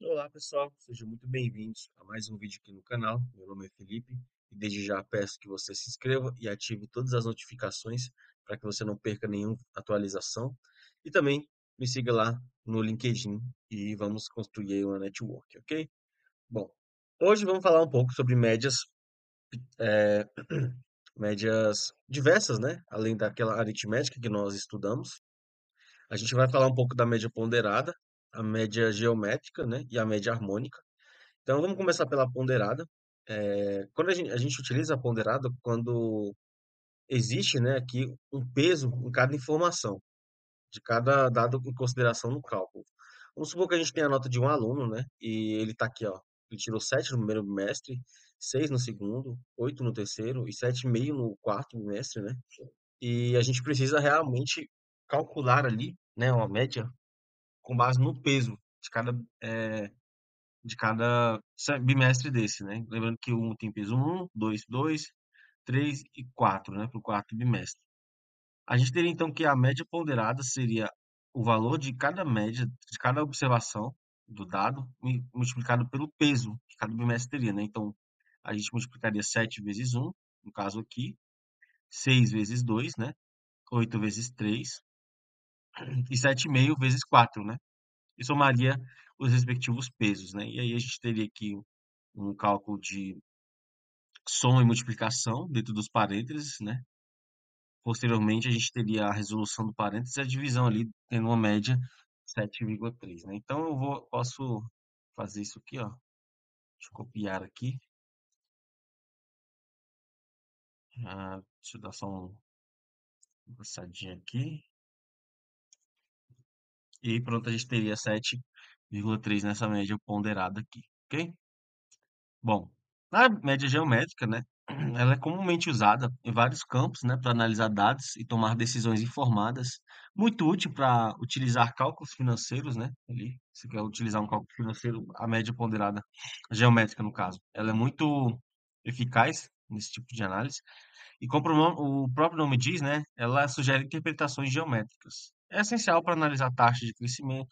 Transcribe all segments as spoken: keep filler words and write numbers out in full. Olá pessoal, sejam muito bem-vindos a mais um vídeo aqui no canal. Meu nome é Felipe e desde já peço que você se inscreva e ative todas as notificações para que você não perca nenhuma atualização. E também me siga lá no LinkedIn e vamos construir uma network, ok? Bom, hoje vamos falar um pouco sobre médias, é, médias diversas, né? Além daquela aritmética que nós estudamos. A gente vai falar um pouco da média ponderada, a média geométrica, né, e a média harmônica. Então, vamos começar pela ponderada. É, quando a gente, a gente utiliza a ponderada, quando existe, né, aqui um peso em cada informação, de cada dado em consideração no cálculo. Vamos supor que a gente tem a nota de um aluno, né, e ele está aqui, ó, ele tirou sete no primeiro bimestre, seis no segundo, oito no terceiro e sete vírgula cinco no quarto bimestre, né, e a gente precisa realmente calcular ali, né, uma média com base no peso de cada, é, de cada bimestre desse, né? Lembrando que um tem peso um, dois, dois, três e quatro, né? Para o quarto bimestre. A gente teria, então, que a média ponderada seria o valor de cada média, de cada observação do dado, multiplicado pelo peso que cada bimestre teria, né? Então, a gente multiplicaria sete vezes um, no caso aqui, seis vezes dois, né? oito vezes três. E sete vírgula cinco vezes quatro, né? E somaria os respectivos pesos, né? E aí a gente teria aqui um cálculo de soma e multiplicação dentro dos parênteses, né? Posteriormente, a gente teria a resolução do parênteses e a divisão ali, tendo uma média sete vírgula três, né? Então, eu vou, posso fazer isso aqui, ó. Deixa eu copiar aqui. Ah, deixa eu dar só uma passadinha aqui. E pronto, a gente teria sete vírgula três nessa média ponderada aqui, ok? Bom, a média geométrica, né, ela é comumente usada em vários campos, né, para analisar dados e tomar decisões informadas. Muito útil para utilizar cálculos financeiros, né? Ali, se quer utilizar um cálculo financeiro, a média ponderada geométrica, no caso, ela é muito eficaz nesse tipo de análise. E como o próprio nome diz, né, ela sugere interpretações geométricas. É essencial para analisar taxas de crescimento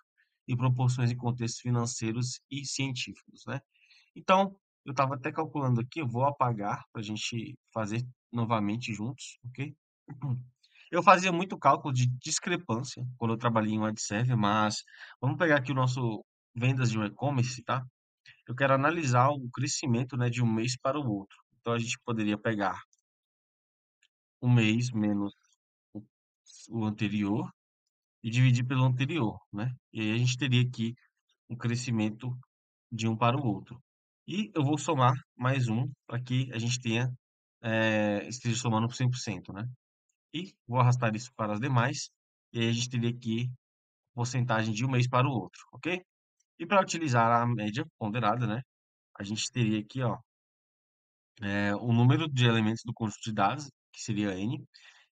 e proporções em contextos financeiros e científicos, né? Então, eu estava até calculando aqui, eu vou apagar para a gente fazer novamente juntos, ok? Eu fazia muito cálculo de discrepância quando eu trabalhei em AdServe, mas vamos pegar aqui o nosso vendas de um e-commerce, tá? Eu quero analisar o crescimento, né, de um mês para o outro. Então, a gente poderia pegar um mês menos o anterior e dividir pelo anterior, né? E aí a gente teria aqui um crescimento de um para o outro. E eu vou somar mais um para que a gente tenha, é, esteja somando cem por cento, né? E vou arrastar isso para as demais. E aí a gente teria aqui porcentagem de um mês para o outro, ok? E para utilizar a média ponderada, né? A gente teria aqui, ó, é, o número de elementos do conjunto de dados, que seria N,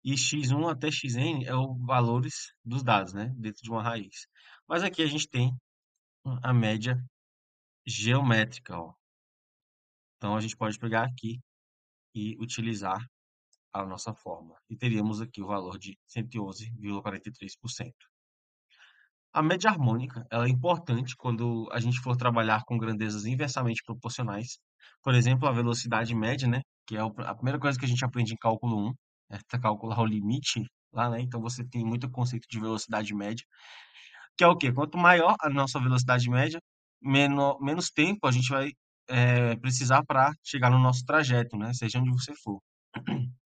e x um até xn é os valores dos dados, né, dentro de uma raiz. Mas aqui a gente tem a média geométrica, ó. Então, a gente pode pegar aqui e utilizar a nossa forma. E teríamos aqui o valor de cento e onze vírgula quarenta e três por cento. A média harmônica, ela é importante quando a gente for trabalhar com grandezas inversamente proporcionais. Por exemplo, a velocidade média, né, que é a primeira coisa que a gente aprende em cálculo um. É para calcular o limite lá, né? Então você tem muito conceito de velocidade média, que é o quê? Quanto maior a nossa velocidade média, menor, menos tempo a gente vai é, precisar para chegar no nosso trajeto, né? Seja onde você for.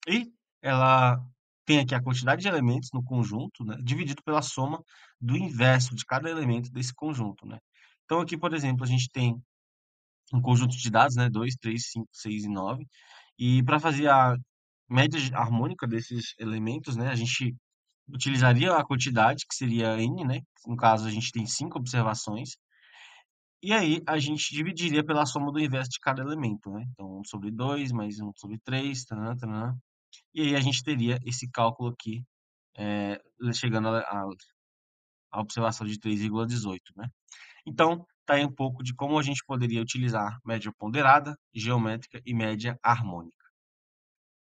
E ela tem aqui a quantidade de elementos no conjunto, né, dividido pela soma do inverso de cada elemento desse conjunto, né? Então aqui, por exemplo, a gente tem um conjunto de dados, né? dois, três, cinco, seis e nove. E para fazer a média harmônica desses elementos, né, a gente utilizaria a quantidade, que seria N, né, no caso a gente tem cinco observações, e aí a gente dividiria pela soma do inverso de cada elemento, né, então um sobre dois, mais um sobre três, taran, taran, e aí a gente teria esse cálculo aqui, é, chegando a, a, a observação de três vírgula dezoito, né. Então, tá aí um pouco de como a gente poderia utilizar média ponderada, geométrica e média harmônica.